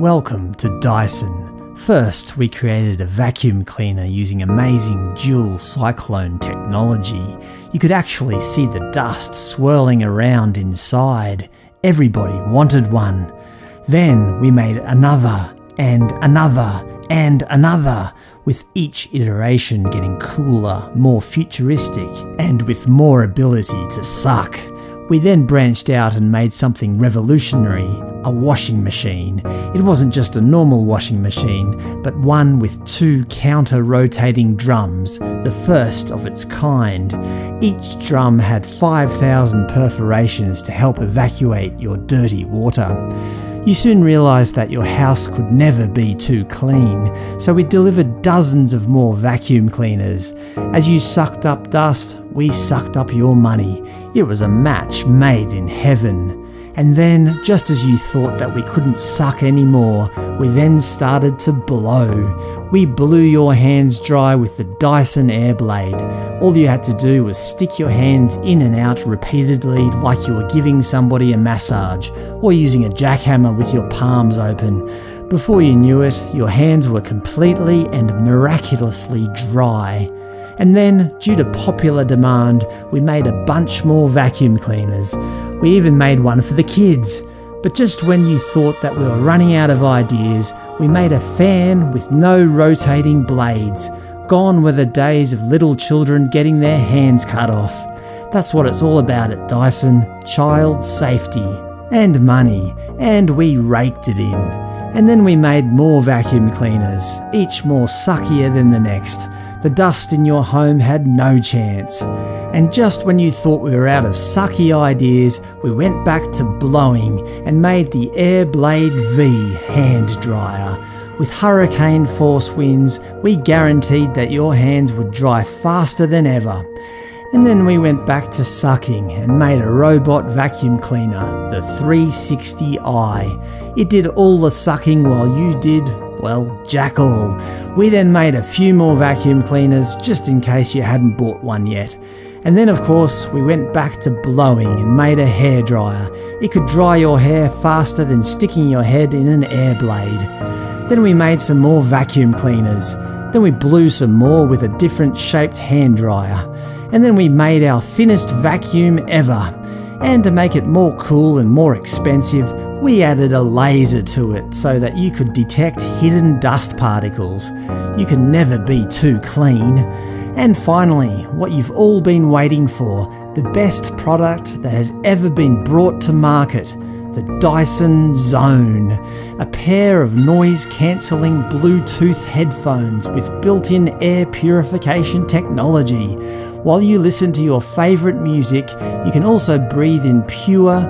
Welcome to Dyson. First, we created a vacuum cleaner using amazing dual cyclone technology. You could actually see the dust swirling around inside. Everybody wanted one. Then we made another, and another, and another, with each iteration getting cooler, more futuristic, and with more ability to suck. We then branched out and made something revolutionary, a washing machine. It wasn't just a normal washing machine, but one with two counter-rotating drums, the first of its kind. Each drum had 5,000 perforations to help evacuate your dirty water. You soon realised that your house could never be too clean, so we delivered dozens of more vacuum cleaners. As you sucked up dust, we sucked up your money. It was a match made in heaven. And then, just as you thought that we couldn't suck anymore, we then started to blow. We blew your hands dry with the Dyson Airblade. All you had to do was stick your hands in and out repeatedly like you were giving somebody a massage, or using a jackhammer with your palms open. Before you knew it, your hands were completely and miraculously dry. And then, due to popular demand, we made a bunch more vacuum cleaners. We even made one for the kids. But just when you thought that we were running out of ideas, we made a fan with no rotating blades. Gone were the days of little children getting their hands cut off. That's what it's all about at Dyson. Child safety. And money. And we raked it in. And then we made more vacuum cleaners, each more suckier than the next. The dust in your home had no chance. And just when you thought we were out of sucky ideas, we went back to blowing and made the Airblade V hand dryer. With hurricane force winds, we guaranteed that your hands would dry faster than ever. And then we went back to sucking and made a robot vacuum cleaner, the 360 Eye. It did all the sucking while you did, well, jack all. We then made a few more vacuum cleaners just in case you hadn't bought one yet. And then of course we went back to blowing and made a hairdryer. It could dry your hair faster than sticking your head in an Airblade. Then we made some more vacuum cleaners. Then we blew some more with a different shaped hairdryer. And then we made our thinnest vacuum ever. And to make it more cool and more expensive, we added a laser to it so that you could detect hidden dust particles. You can never be too clean. And finally, what you've all been waiting for, the best product that has ever been brought to market, the Dyson Zone. A pair of noise-cancelling Bluetooth headphones with built-in air purification technology. While you listen to your favourite music, you can also breathe in pure,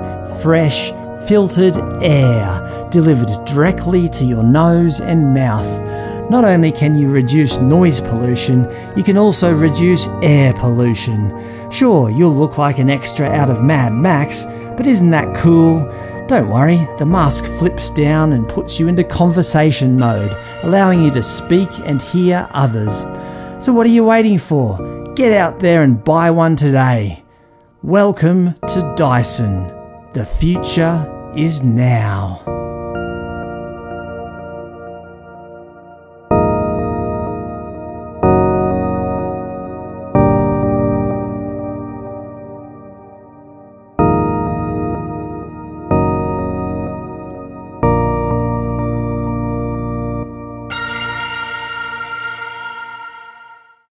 fresh, filtered air delivered directly to your nose and mouth. Not only can you reduce noise pollution, you can also reduce air pollution. Sure, you'll look like an extra out of Mad Max, but isn't that cool? Don't worry, the mask flips down and puts you into conversation mode, allowing you to speak and hear others. So what are you waiting for? Get out there and buy one today. Welcome to Dyson. The future is now.